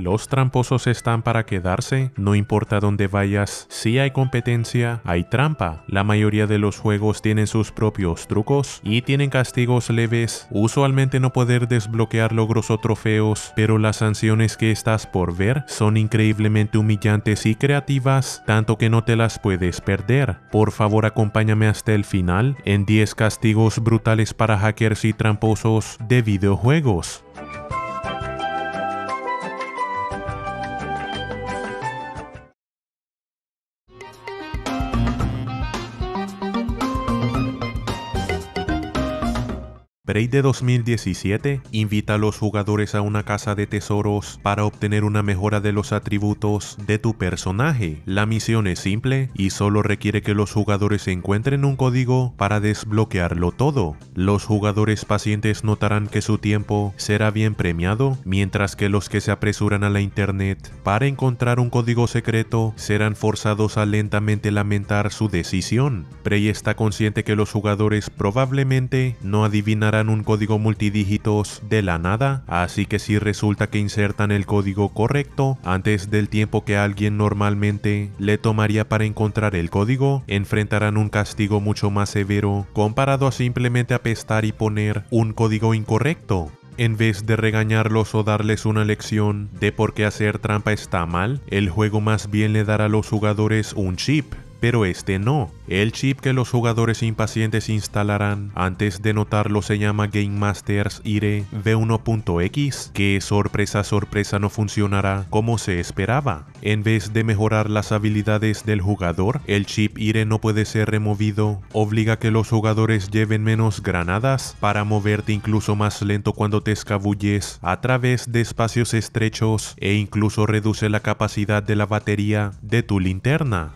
Los tramposos están para quedarse, no importa dónde vayas, si hay competencia, hay trampa. La mayoría de los juegos tienen sus propios trucos y tienen castigos leves, usualmente no poder desbloquear logros o trofeos, pero las sanciones que estás por ver son increíblemente humillantes y creativas, tanto que no te las puedes perder. Por favor, acompáñame hasta el final en 10 castigos brutales para hackers y tramposos de videojuegos. Braid de 2017 invita a los jugadores a una casa de tesoros para obtener una mejora de los atributos de tu personaje. La misión es simple y solo requiere que los jugadores encuentren un código para desbloquearlo todo. Los jugadores pacientes notarán que su tiempo será bien premiado, mientras que los que se apresuran a la internet para encontrar un código secreto serán forzados a lentamente lamentar su decisión. Prey está consciente que los jugadores probablemente no adivinarán un código multidígitos de la nada, así que si resulta que insertan el código correcto antes del tiempo que alguien normalmente le tomaría para encontrar el código, enfrentarán un castigo mucho más severo comparado a simplemente apestar y poner un código incorrecto. En vez de regañarlos o darles una lección de por qué hacer trampa está mal, el juego más bien le dará a los jugadores un chip. Pero este no. El chip que los jugadores impacientes instalarán antes de notarlo se llama Game Masters IRE V1.X, que sorpresa sorpresa no funcionará como se esperaba. En vez de mejorar las habilidades del jugador, el chip IRE no puede ser removido, obliga a que los jugadores lleven menos granadas para moverte incluso más lento cuando te escabulles a través de espacios estrechos e incluso reduce la capacidad de la batería de tu linterna.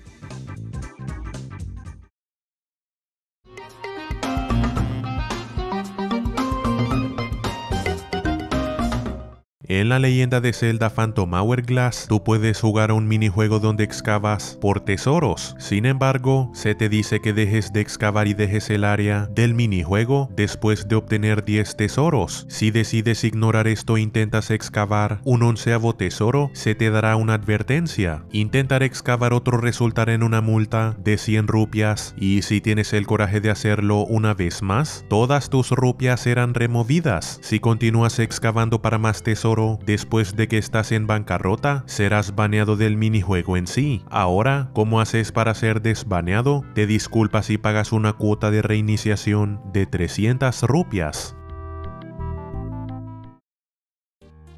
En La leyenda de Zelda Phantom Hourglass, tú puedes jugar a un minijuego donde excavas por tesoros. Sin embargo, se te dice que dejes de excavar y dejes el área del minijuego después de obtener 10 tesoros. Si decides ignorar esto e intentas excavar un 11avo tesoro, se te dará una advertencia. Intentar excavar otro resultará en una multa de 100 rupias y si tienes el coraje de hacerlo una vez más, todas tus rupias serán removidas. Si continúas excavando para más tesoros, después de que estás en bancarrota, serás baneado del minijuego en sí. Ahora, ¿cómo haces para ser desbaneado? Te disculpas y pagas una cuota de reiniciación de 300 rupias.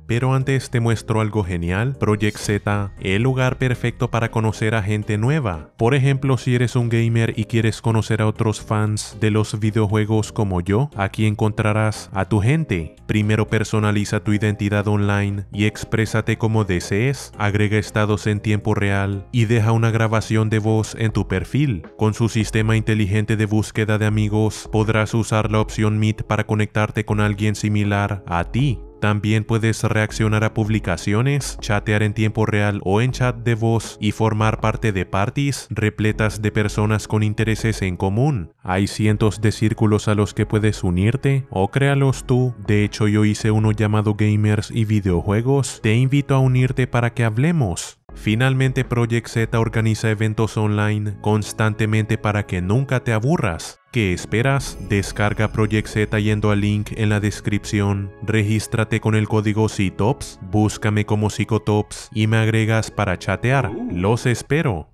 Pero antes te muestro algo genial, Project Z, el lugar perfecto para conocer a gente nueva. Por ejemplo, si eres un gamer y quieres conocer a otros fans de los videojuegos como yo, aquí encontrarás a tu gente. Primero personaliza tu identidad online y exprésate como desees, agrega estados en tiempo real y deja una grabación de voz en tu perfil. Con su sistema inteligente de búsqueda de amigos, podrás usar la opción Meet para conectarte con alguien similar a ti. También puedes reaccionar a publicaciones, chatear en tiempo real o en chat de voz y formar parte de parties repletas de personas con intereses en común. Hay cientos de círculos a los que puedes unirte o créalos tú. De hecho, yo hice uno llamado Gamers y Videojuegos. Te invito a unirte para que hablemos. Finalmente, Project Z organiza eventos online constantemente para que nunca te aburras. ¿Qué esperas? Descarga Project Z yendo al link en la descripción, regístrate con el código Psicotops, búscame como Psicotops y me agregas para chatear. Los espero.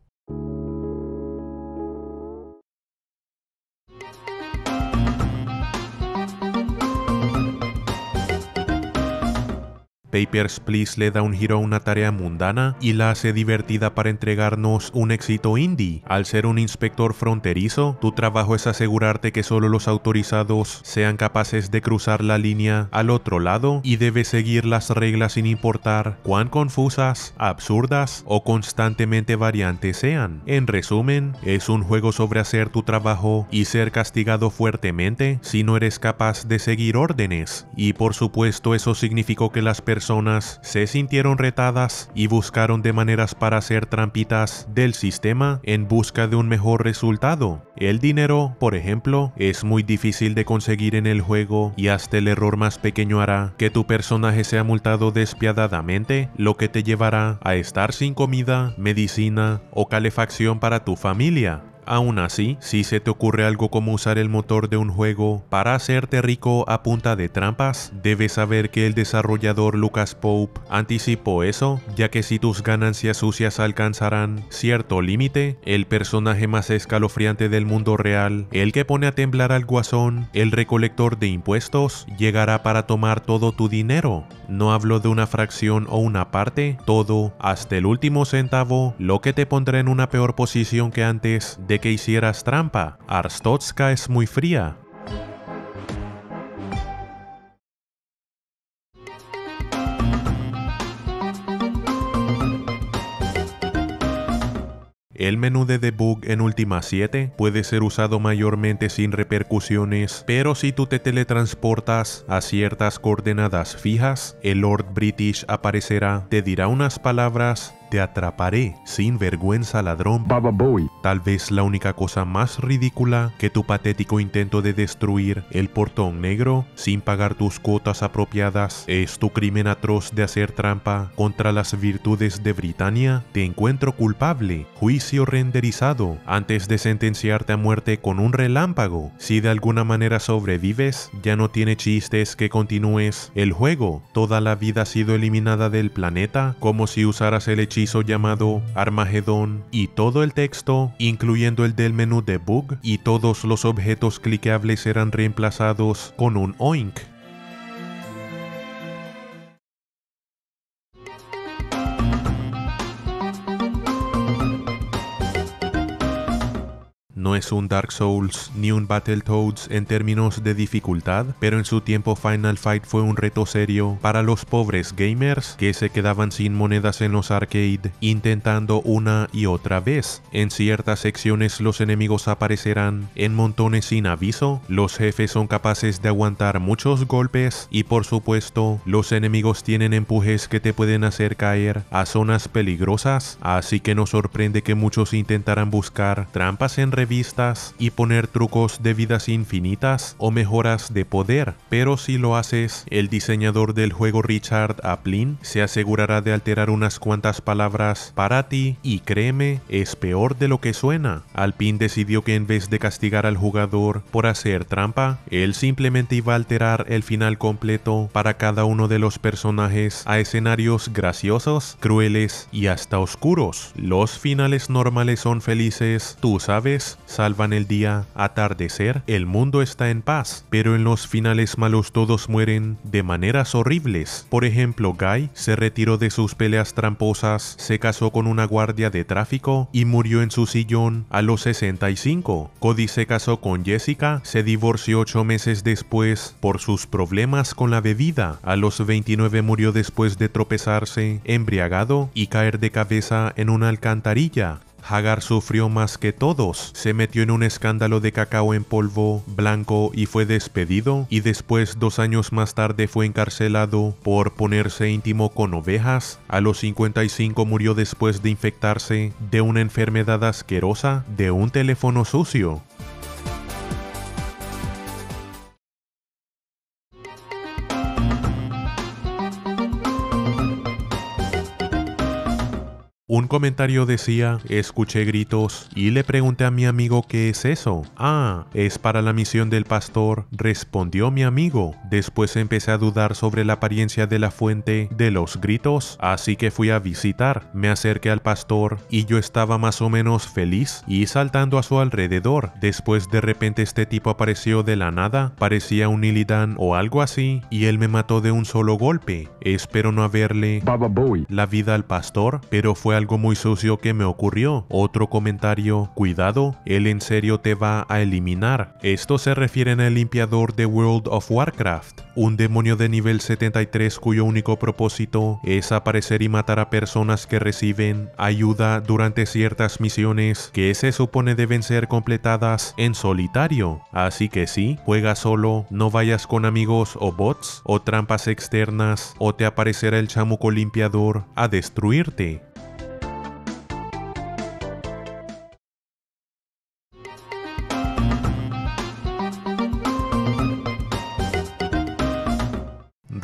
Papers, Please le da un giro a una tarea mundana y la hace divertida para entregarnos un éxito indie. Al ser un inspector fronterizo, tu trabajo es asegurarte que solo los autorizados sean capaces de cruzar la línea al otro lado y debes seguir las reglas sin importar cuán confusas, absurdas o constantemente variantes sean. En resumen, es un juego sobre hacer tu trabajo y ser castigado fuertemente si no eres capaz de seguir órdenes. Y por supuesto, eso significó que las personas personas se sintieron retadas y buscaron de maneras para hacer trampitas del sistema en busca de un mejor resultado. El dinero, por ejemplo, es muy difícil de conseguir en el juego y hasta el error más pequeño hará que tu personaje sea multado despiadadamente, lo que te llevará a estar sin comida, medicina o calefacción para tu familia. Aún así, si se te ocurre algo como usar el motor de un juego para hacerte rico a punta de trampas, debes saber que el desarrollador Lucas Pope anticipó eso, ya que si tus ganancias sucias alcanzarán cierto límite, el personaje más escalofriante del mundo real, el que pone a temblar al guasón, el recolector de impuestos, llegará para tomar todo tu dinero. No hablo de una fracción o una parte, todo, hasta el último centavo, lo que te pondrá en una peor posición que antes de que hicieras trampa. Arstotzka es muy fría. El menú de debug en Ultima 7 puede ser usado mayormente sin repercusiones, pero si tú te teletransportas a ciertas coordenadas fijas, el Lord British aparecerá, te dirá unas palabras: te atraparé, sin vergüenza ladrón, Baba Boy. Tal vez la única cosa más ridícula que tu patético intento de destruir el portón negro sin pagar tus cuotas apropiadas es tu crimen atroz de hacer trampa contra las virtudes de Britania. Te encuentro culpable, juicio renderizado, antes de sentenciarte a muerte con un relámpago. Si de alguna manera sobrevives, ya no tiene chistes que continúes el juego. Toda la vida ha sido eliminada del planeta, como si usaras el hechizo llamado Armagedón, y todo el texto, incluyendo el del menú debug, y todos los objetos cliqueables serán reemplazados con un oink. No es un Dark Souls ni un Battletoads en términos de dificultad, pero en su tiempo Final Fight fue un reto serio para los pobres gamers que se quedaban sin monedas en los arcade intentando una y otra vez. En ciertas secciones los enemigos aparecerán en montones sin aviso, los jefes son capaces de aguantar muchos golpes y, por supuesto, los enemigos tienen empujes que te pueden hacer caer a zonas peligrosas, así que no sorprende que muchos intentarán buscar trampas en revistas y poner trucos de vidas infinitas o mejoras de poder, pero si lo haces, el diseñador del juego Richard Aplin se asegurará de alterar unas cuantas palabras para ti y, créeme, es peor de lo que suena. Aplin decidió que en vez de castigar al jugador por hacer trampa, él simplemente iba a alterar el final completo para cada uno de los personajes a escenarios graciosos, crueles y hasta oscuros. Los finales normales son felices, tú sabes, salvan el día, atardecer, el mundo está en paz, pero en los finales malos todos mueren de maneras horribles. Por ejemplo, Guy se retiró de sus peleas tramposas, se casó con una guardia de tráfico y murió en su sillón a los 65. Cody se casó con Jessica, se divorció 8 meses después por sus problemas con la bebida. A los 29 murió después de tropezarse, embriagado y caer de cabeza en una alcantarilla. Hagar sufrió más que todos, se metió en un escándalo de cacao en polvo blanco y fue despedido, y después 2 años más tarde fue encarcelado por ponerse íntimo con ovejas. A los 55 murió después de infectarse de una enfermedad asquerosa de un teléfono sucio. Un comentario decía: escuché gritos y le pregunté a mi amigo qué es eso. Ah, es para la misión del pastor, respondió mi amigo. Después empecé a dudar sobre la apariencia de la fuente de los gritos, así que fui a visitar. Me acerqué al pastor y yo estaba más o menos feliz y saltando a su alrededor. Después, de repente, este tipo apareció de la nada, parecía un Illidan o algo así, y él me mató de un solo golpe. Espero no haberle la vida al pastor, pero fue algo muy sucio que me ocurrió. Otro comentario, cuidado, él en serio te va a eliminar. Esto se refiere al limpiador de World of Warcraft, un demonio de nivel 73 cuyo único propósito es aparecer y matar a personas que reciben ayuda durante ciertas misiones que se supone deben ser completadas en solitario. Así que sí, juega solo, no vayas con amigos o bots o trampas externas o te aparecerá el chamuco limpiador a destruirte.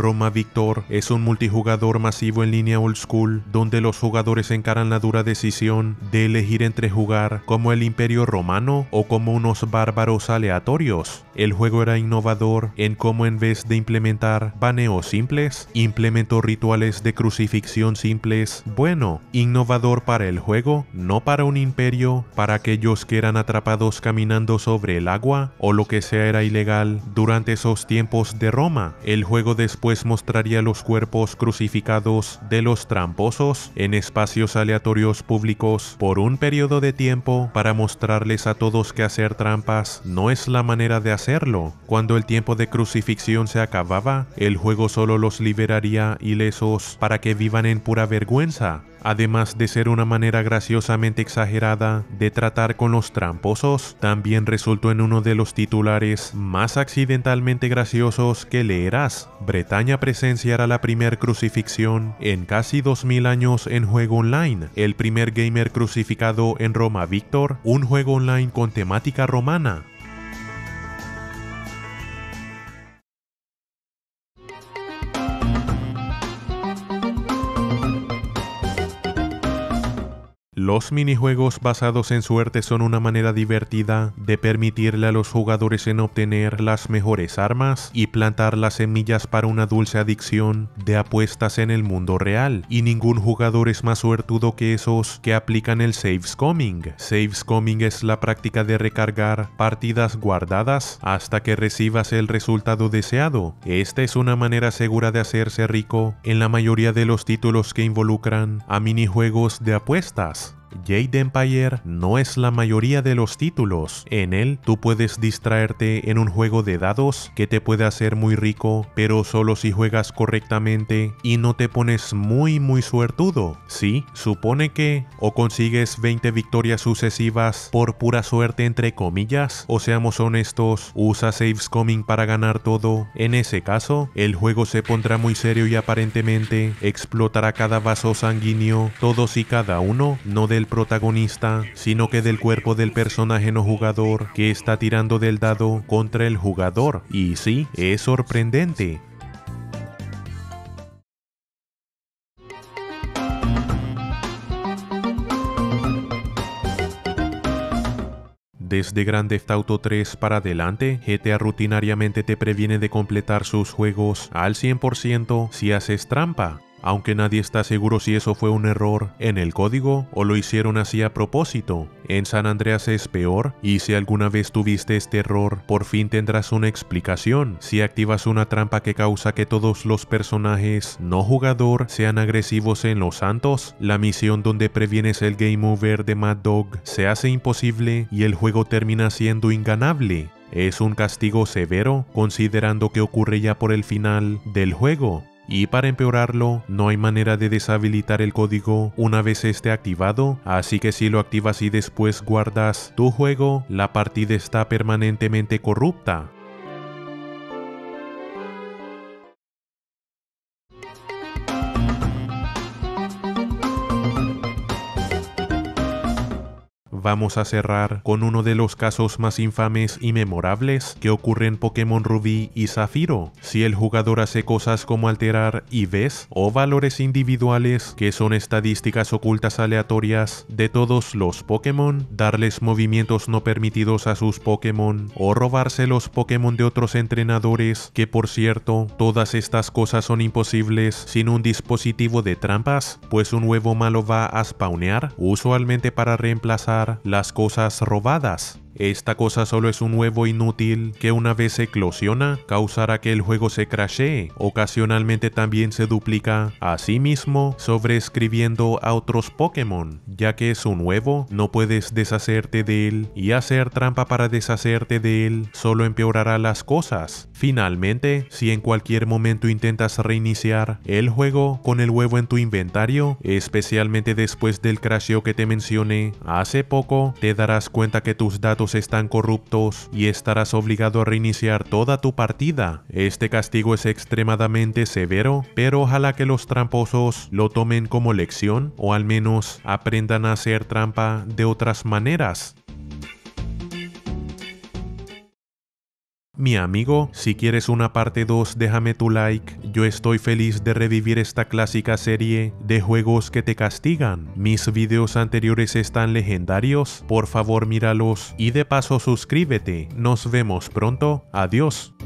Roma Victor es un multijugador masivo en línea old school donde los jugadores encaran la dura decisión de elegir entre jugar como el Imperio Romano o como unos bárbaros aleatorios. El juego era innovador en cómo en vez de implementar baneos simples, implementó rituales de crucifixión simples. Bueno, innovador para el juego, no para un imperio, para aquellos que eran atrapados caminando sobre el agua o lo que sea era ilegal durante esos tiempos de Roma. El juego después mostraría los cuerpos crucificados de los tramposos en espacios aleatorios públicos por un periodo de tiempo para mostrarles a todos que hacer trampas no es la manera de hacerlo. Cuando el tiempo de crucifixión se acababa, el juego solo los liberaría ilesos para que vivan en pura vergüenza. Además de ser una manera graciosamente exagerada de tratar con los tramposos, también resultó en uno de los titulares más accidentalmente graciosos que leerás. Bretaña presenciará la primer crucifixión en casi 2000 años en juego online. El primer gamer crucificado en Roma Victor, un juego online con temática romana. Los minijuegos basados en suerte son una manera divertida de permitirle a los jugadores en obtener las mejores armas y plantar las semillas para una dulce adicción de apuestas en el mundo real, y ningún jugador es más suertudo que esos que aplican el save scumming. Save scumming es la práctica de recargar partidas guardadas hasta que recibas el resultado deseado. Esta es una manera segura de hacerse rico en la mayoría de los títulos que involucran a minijuegos de apuestas. Jade Empire no es la mayoría de los títulos. En él, tú puedes distraerte en un juego de dados que te puede hacer muy rico, pero solo si juegas correctamente y no te pones muy suertudo. Sí, supone que o consigues 20 victorias sucesivas por pura suerte entre comillas, o seamos honestos, usa save scumming para ganar todo. En ese caso, el juego se pondrá muy serio y aparentemente explotará cada vaso sanguíneo, todos y cada uno, no de el protagonista, sino que del cuerpo del personaje no jugador que está tirando del dado contra el jugador. Y sí, es sorprendente. Desde Grand Theft Auto 3 para adelante, GTA rutinariamente te previene de completar sus juegos al 100% si haces trampa. Aunque nadie está seguro si eso fue un error en el código o lo hicieron así a propósito. En San Andreas es peor, y si alguna vez tuviste este error, por fin tendrás una explicación. Si activas una trampa que causa que todos los personajes no jugador sean agresivos en Los Santos, la misión donde previenes el game over de Mad Dog se hace imposible y el juego termina siendo inganable. Es un castigo severo, considerando que ocurre ya por el final del juego. Y para empeorarlo, no hay manera de deshabilitar el código una vez esté activado, así que si lo activas y después guardas tu juego, la partida está permanentemente corrupta. Vamos a cerrar con uno de los casos más infames y memorables que ocurre en Pokémon Rubí y Zafiro. Si el jugador hace cosas como alterar IVs o valores individuales, que son estadísticas ocultas aleatorias de todos los Pokémon, darles movimientos no permitidos a sus Pokémon o robarse los Pokémon de otros entrenadores, que por cierto, todas estas cosas son imposibles sin un dispositivo de trampas, pues un huevo malo va a spawnear, usualmente para reemplazar las cosas robadas. Esta cosa solo es un huevo inútil que una vez eclosiona causará que el juego se crashee. Ocasionalmente también se duplica a sí mismo sobreescribiendo a otros Pokémon. Ya que es un huevo, no puedes deshacerte de él y hacer trampa para deshacerte de él solo empeorará las cosas. Finalmente, si en cualquier momento intentas reiniciar el juego con el huevo en tu inventario, especialmente después del crasheo que te mencioné hace poco, te darás cuenta que tus datos están corruptos y estarás obligado a reiniciar toda tu partida. Este castigo es extremadamente severo, pero ojalá que los tramposos lo tomen como lección o al menos aprendan a hacer trampa de otras maneras. Mi amigo, si quieres una parte 2 déjame tu like, yo estoy feliz de revivir esta clásica serie de juegos que te castigan. Mis videos anteriores están legendarios, por favor míralos y de paso suscríbete. Nos vemos pronto, adiós.